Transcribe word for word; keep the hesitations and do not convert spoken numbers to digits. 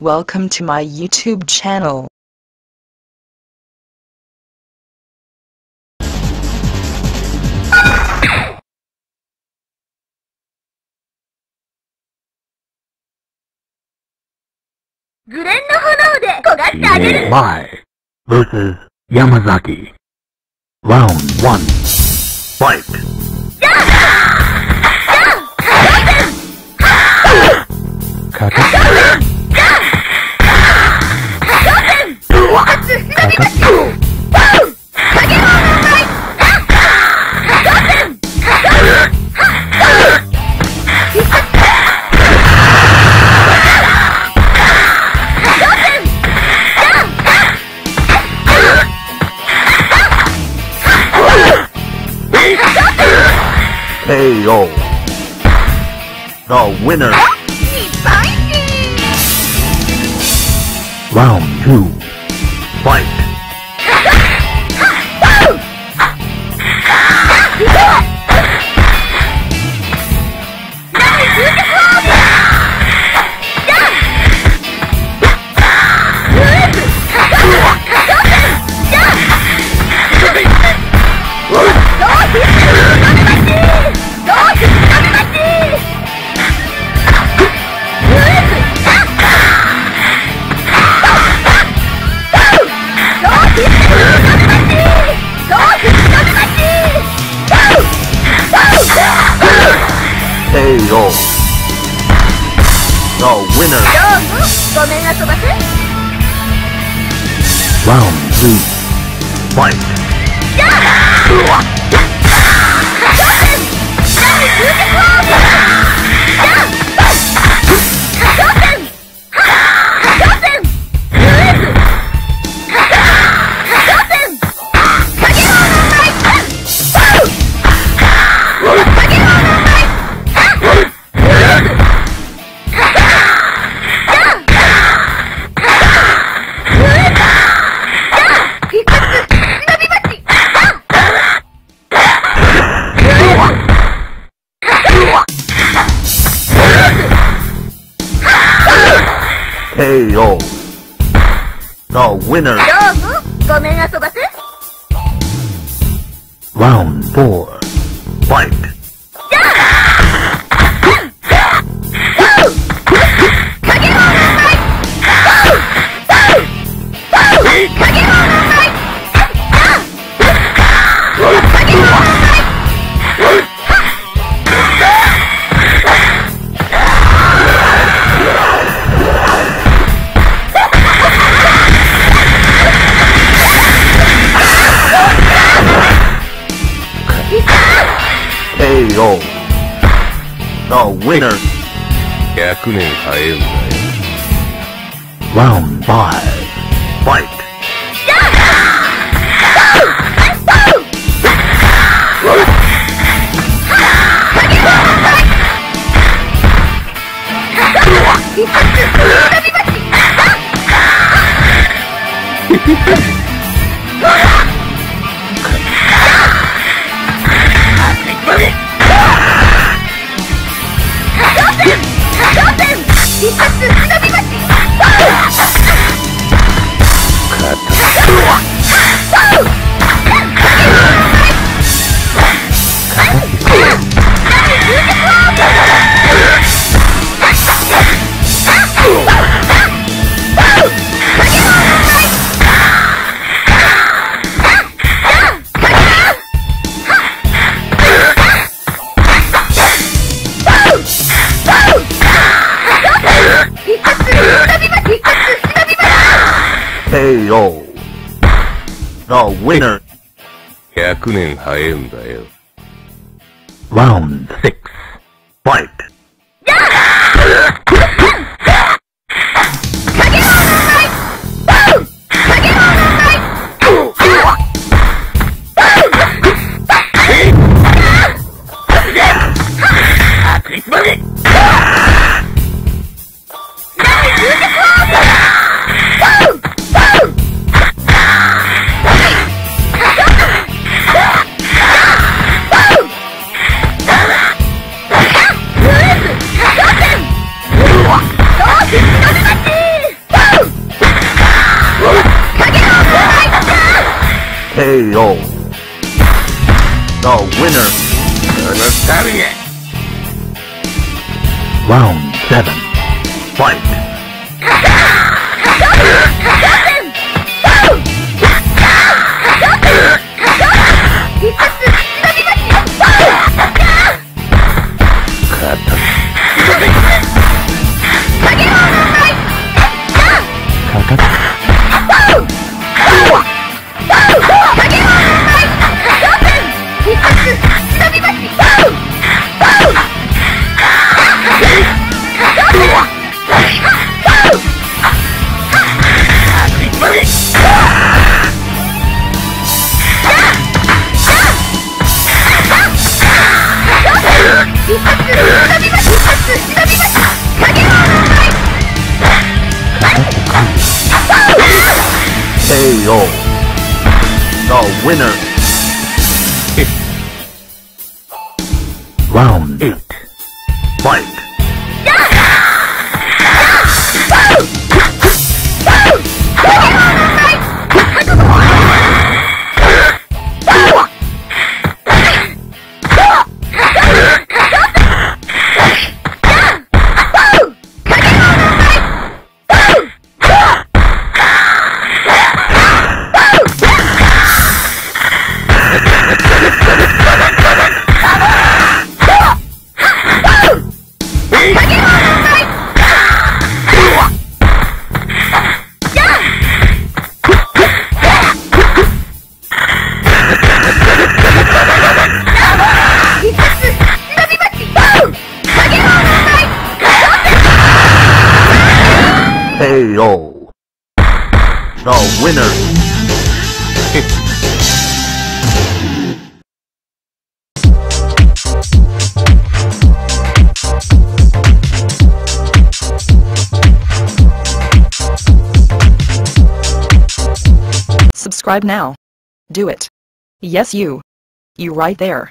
Welcome to my YouTube channel. Mai versus Yamazaki. Round one. Fight. K O. The winner. Round two. Fight. K O. The winner. Round two. Fight. K O. The winner. Round four. Fight. K O. The winner. Round five. Fight. K O. The winner. Round six. Fight. K O. The winner is having it. Round seven. Fight. K O. The winner. It. Round eight. Fight. K O. The winner. Subscribe now. Do it. Yes, you. You right there.